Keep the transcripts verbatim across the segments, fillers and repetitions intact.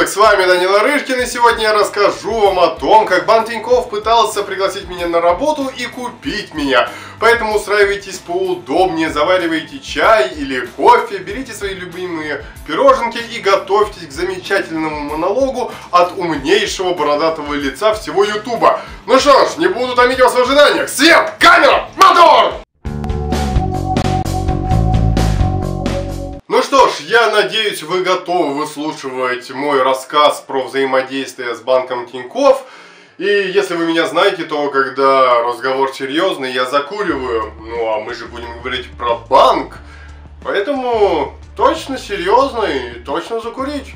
желудок, с вами Данила Рыжкин, и сегодня я расскажу вам о том, как Банк Тинькофф пытался пригласить меня на работу и купить меня. Поэтому устраивайтесь поудобнее, заваривайте чай или кофе, берите свои любимые пироженки и готовьтесь к замечательному монологу от умнейшего бородатого лица всего Ютуба. Ну что ж, не буду томить вас в ожиданиях. Свет, камера, мотор! Ну что ж, я надеюсь, вы готовы выслушивать мой рассказ про взаимодействие с банком Тинькофф. И если вы меня знаете, то когда разговор серьезный, я закуриваю. Ну а мы же будем говорить про банк. Поэтому точно серьезно и точно закурить.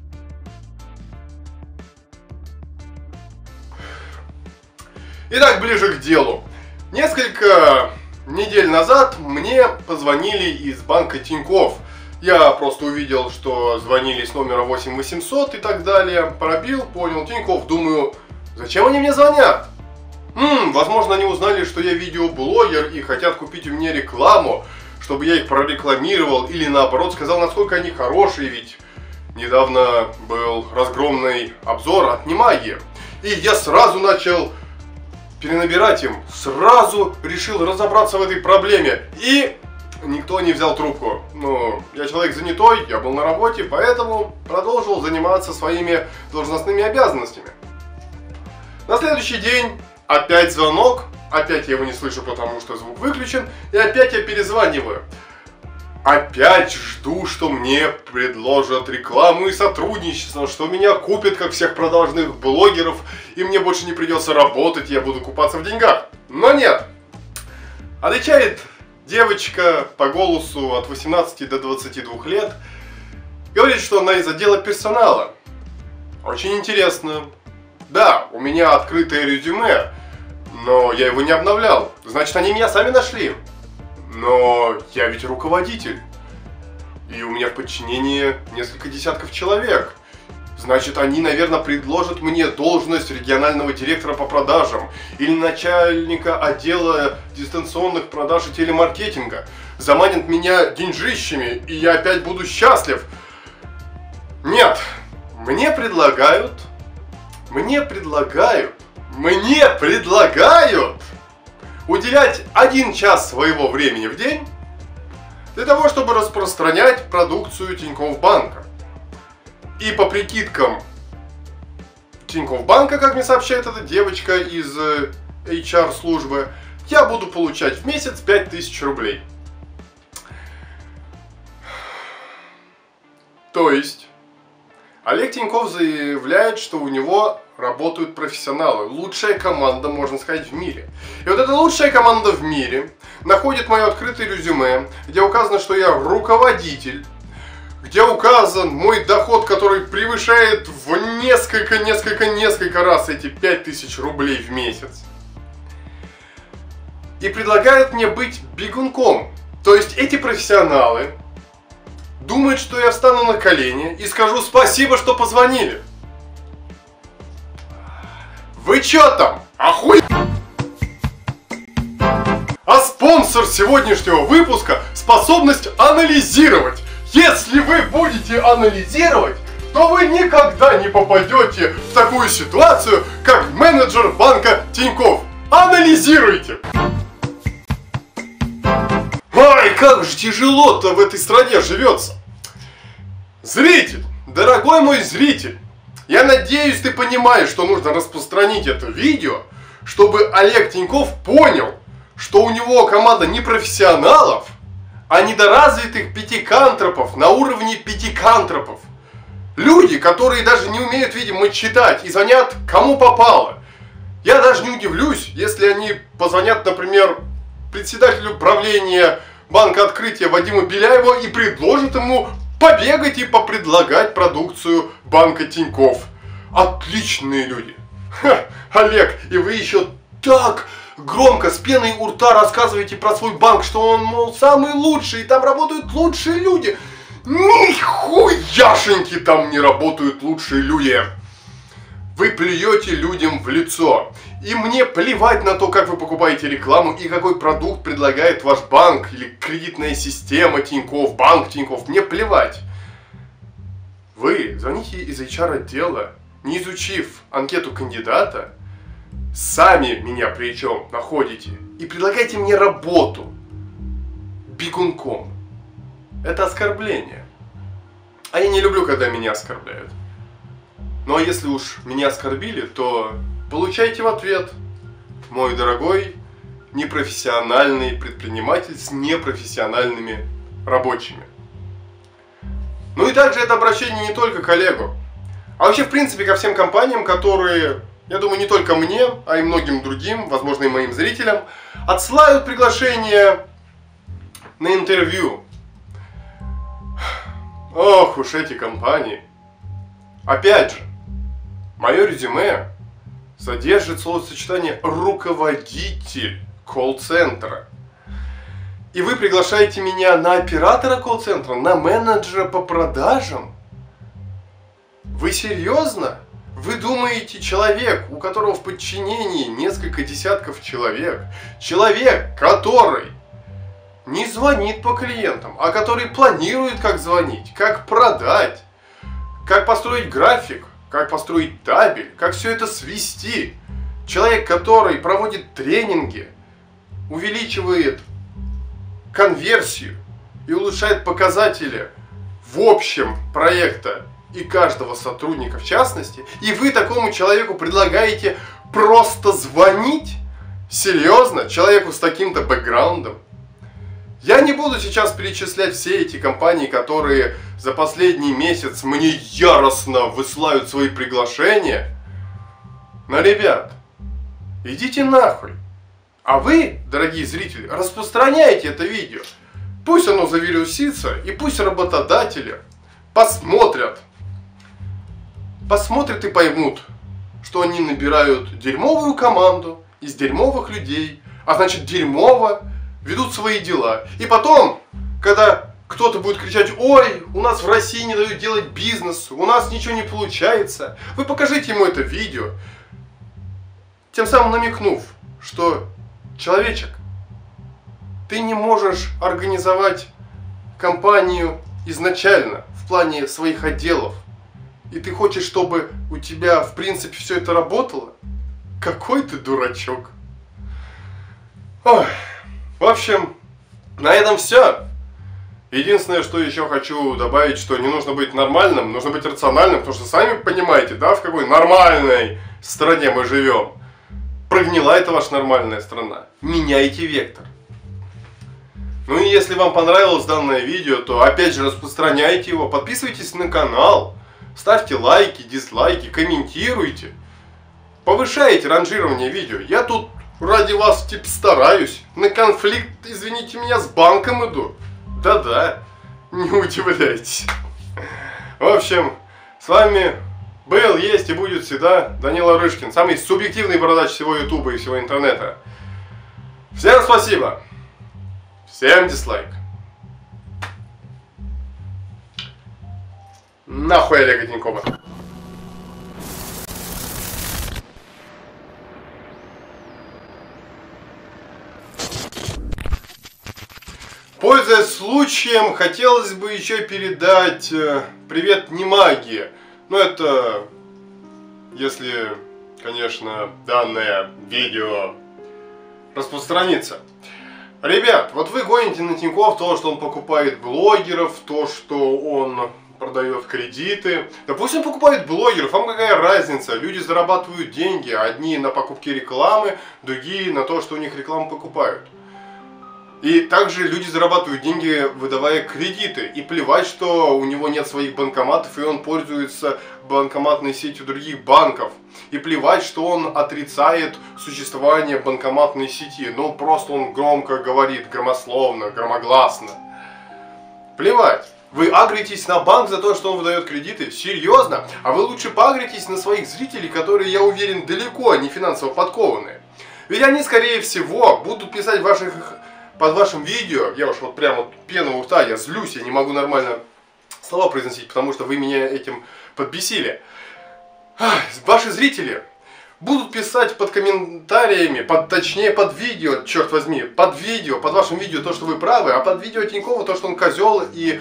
Итак, ближе к делу. Несколько недель назад мне позвонили из банка Тинькофф. Я просто увидел, что звонили с номера восемь восемьсот и так далее. Пробил, понял, Тинькофф, думаю, зачем они мне звонят? М-м, возможно, они узнали, что я видеоблогер и хотят купить у меня рекламу, чтобы я их прорекламировал или наоборот сказал, насколько они хорошие, ведь недавно был разгромный обзор от НЕМАГИ. И я сразу начал перенабирать им, сразу решил разобраться в этой проблеме и... Никто не взял трубку. Ну, я человек занятой, я был на работе, поэтому продолжил заниматься своими должностными обязанностями. На следующий день опять звонок, опять я его не слышу, потому что звук выключен, и опять я перезваниваю. Опять жду, что мне предложат рекламу и сотрудничество, что меня купят, как всех продажных блогеров, и мне больше не придется работать, я буду купаться в деньгах. Но нет. Отвечает девочка по голосу от восемнадцати до двадцати двух лет, говорит, что она из отдела персонала. Очень интересно. Да, у меня открытое резюме, но я его не обновлял. Значит, они меня сами нашли. Но я ведь руководитель. И у меня в подчинении несколько десятков человек. Значит, они, наверное, предложат мне должность регионального директора по продажам или начальника отдела дистанционных продаж и телемаркетинга. Заманят меня деньжищами, и я опять буду счастлив. Нет, мне предлагают, мне предлагают, мне предлагают уделять один час своего времени в день для того, чтобы распространять продукцию Тинькофф банка. И по прикидкам Тинькофф банка, как мне сообщает эта девочка из эйч ар службы, я буду получать в месяц пять тысяч рублей. То есть, Олег Тиньков заявляет, что у него работают профессионалы. Лучшая команда, можно сказать, в мире. И вот эта лучшая команда в мире находит мое открытое резюме, где указано, что я руководитель, где указан мой доход, который превышает в несколько-несколько-несколько раз эти пять тысяч рублей в месяц. И предлагают мне быть бегунком. То есть эти профессионалы думают, что я встану на колени и скажу спасибо, что позвонили. Вы чё там? Охуй... А спонсор сегодняшнего выпуска – способность анализировать. Если вы будете анализировать, то вы никогда не попадете в такую ситуацию, как менеджер банка Тинькофф. Анализируйте! Ой, как же тяжело-то в этой стране живется! Зритель, дорогой мой зритель, я надеюсь, ты понимаешь, что нужно распространить это видео, чтобы Олег Тиньков понял, что у него команда не профессионалов, а недоразвитых пятикантропов на уровне пятикантропов. Люди, которые даже не умеют, видимо, читать и звонят кому попало. Я даже не удивлюсь, если они позвонят, например, председателю правления банка открытия Вадима Беляева и предложат ему побегать и попредлагать продукцию банка Тинькофф. Отличные люди. Ха, Олег, и вы еще так... громко, с пеной у рта рассказываете про свой банк, что он, мол, самый лучший, и там работают лучшие люди. Нихуяшеньки там не работают лучшие люди. Вы плюете людям в лицо. И мне плевать на то, как вы покупаете рекламу и какой продукт предлагает ваш банк или кредитная система Тинькофф, банк Тинькофф. Мне плевать. вы звоните из эйч ар отдела, не изучив анкету кандидата, сами меня причем находите и предлагаете мне работу бегунком. Это оскорбление. А я не люблю, когда меня оскорбляют. Ну а если уж меня оскорбили, то получайте в ответ, мой дорогой непрофессиональный предприниматель с непрофессиональными рабочими. Ну и также это обращение не только к Олегу, а вообще в принципе ко всем компаниям, которые, я думаю, не только мне, а и многим другим, возможно и моим зрителям, отсылают приглашение на интервью. Ох уж эти компании. Опять же, мое резюме содержит словосочетание «руководитель колл-центра». И вы приглашаете меня на оператора колл-центра, на менеджера по продажам? Вы серьезно? Вы думаете, человек, у которого в подчинении несколько десятков человек, человек, который не звонит по клиентам, а который планирует, как звонить, как продать, как построить график, как построить табель, как все это свести, человек, который проводит тренинги, увеличивает конверсию и улучшает показатели в общем проекта и каждого сотрудника в частности, и вы такому человеку предлагаете просто звонить? Серьезно? Человеку с таким-то бэкграундом? Я не буду сейчас перечислять все эти компании, которые за последний месяц мне яростно высылают свои приглашения. Но, ребят, идите нахуй. А вы, дорогие зрители, распространяйте это видео. Пусть оно завирусится, и пусть работодатели посмотрят. Посмотрят и поймут, что они набирают дерьмовую команду из дерьмовых людей, а значит дерьмово ведут свои дела. И потом, когда кто-то будет кричать: «Ой, у нас в России не дают делать бизнес, у нас ничего не получается», вы покажите ему это видео, тем самым намекнув, что, человечек, ты не можешь организовать компанию изначально в плане своих отделов, и ты хочешь, чтобы у тебя, в принципе, все это работало? Какой ты дурачок. Ой. В общем, на этом все. Единственное, что еще хочу добавить, что не нужно быть нормальным, нужно быть рациональным, потому что сами понимаете, да, в какой нормальной стране мы живем. Прогнила это ваша нормальная страна. Меняйте вектор. Ну и если вам понравилось данное видео, то опять же распространяйте его, подписывайтесь на канал, ставьте лайки, дизлайки, комментируйте, повышайте ранжирование видео. Я тут ради вас типа стараюсь. На конфликт, извините меня, с банком иду. Да-да, не удивляйтесь. В общем, с вами был, есть и будет всегда Данила Рыжкин, самый субъективный бородач всего ютуба и всего интернета. Всем спасибо. Всем дизлайк. Нахуй Олега Тинькова. Пользуясь случаем, хотелось бы еще передать привет НЕМАГИЯ. Ну это, если, конечно, данное видео распространится. Ребят, вот вы гоните на Тинькофф то, что он покупает блогеров, то, что он продает кредиты. Да пусть он покупает блогеров, вам какая разница? Люди зарабатывают деньги, одни на покупке рекламы, другие на то, что у них рекламу покупают. И также люди зарабатывают деньги, выдавая кредиты. И плевать, что у него нет своих банкоматов, и он пользуется банкоматной сетью других банков. И плевать, что он отрицает существование банкоматной сети. Ну, просто он громко говорит, громословно, громогласно. Плевать. Вы агритесь на банк за то, что он выдает кредиты? Серьезно? А вы лучше поагритесь на своих зрителей, которые, я уверен, далеко не финансово подкованные. Ведь они, скорее всего, будут писать ваших... под вашим видео, я уж вот прямо пену у рта, я злюсь, я не могу нормально слова произносить, потому что вы меня этим подбесили. Ах, ваши зрители будут писать под комментариями, под, точнее под видео, черт возьми, под видео, под вашим видео то, что вы правы, а под видео Тинькова то, что он козел и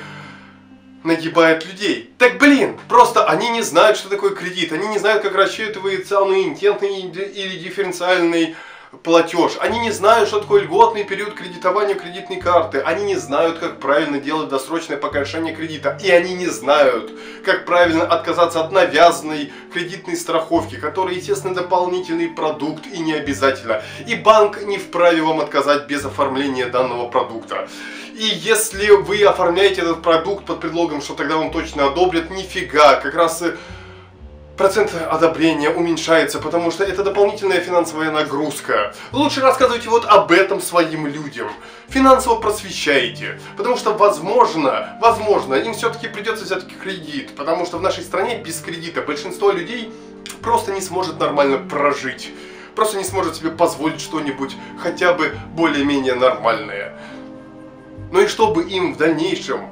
нагибает людей. Так блин, просто они не знают, что такое кредит, они не знают, как рассчитывается аннуитетный или дифференциальный платеж, они не знают, что такое льготный период кредитования кредитной карты, они не знают, как правильно делать досрочное погашение кредита, и они не знают, как правильно отказаться от навязанной кредитной страховки, которая, естественно, дополнительный продукт и не обязательно. И банк не вправе вам отказать без оформления данного продукта. И если вы оформляете этот продукт под предлогом, что тогда вам точно одобрят, нифига, как раз процент одобрения уменьшается, потому что это дополнительная финансовая нагрузка. Лучше рассказывайте вот об этом своим людям. Финансово просвещайте, потому что, возможно, возможно, им все-таки придется взять кредит, потому что в нашей стране без кредита большинство людей просто не сможет нормально прожить, просто не сможет себе позволить что-нибудь хотя бы более-менее нормальное. Ну и чтобы им в дальнейшем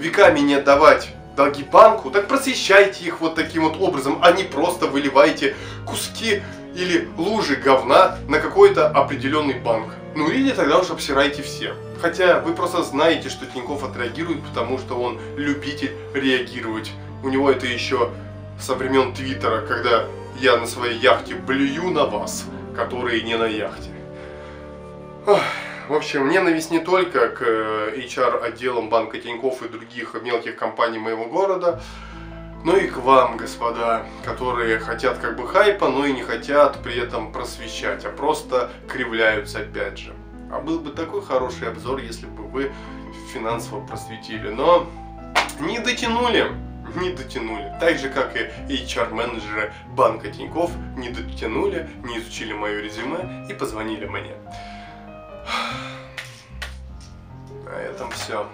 веками не отдавать долги банку, так просвещайте их вот таким вот образом, а не просто выливайте куски или лужи говна на какой-то определенный банк. Ну или тогда уж обсирайте все. Хотя вы просто знаете, что Тинькофф отреагирует, потому что он любитель реагировать. У него это еще со времен Твиттера, когда я на своей яхте блюю на вас, которые не на яхте. Ох. В общем, ненависть не только к эйч ар-отделам Банка Тинькофф и других мелких компаний моего города, но и к вам, господа, которые хотят как бы хайпа, но и не хотят при этом просвещать, а просто кривляются опять же. А был бы такой хороший обзор, если бы вы финансово просветили, но не дотянули, не дотянули. Так же, как и эйч ар-менеджеры Банка Тинькофф не дотянули, не изучили мое резюме и позвонили мне. На этом все.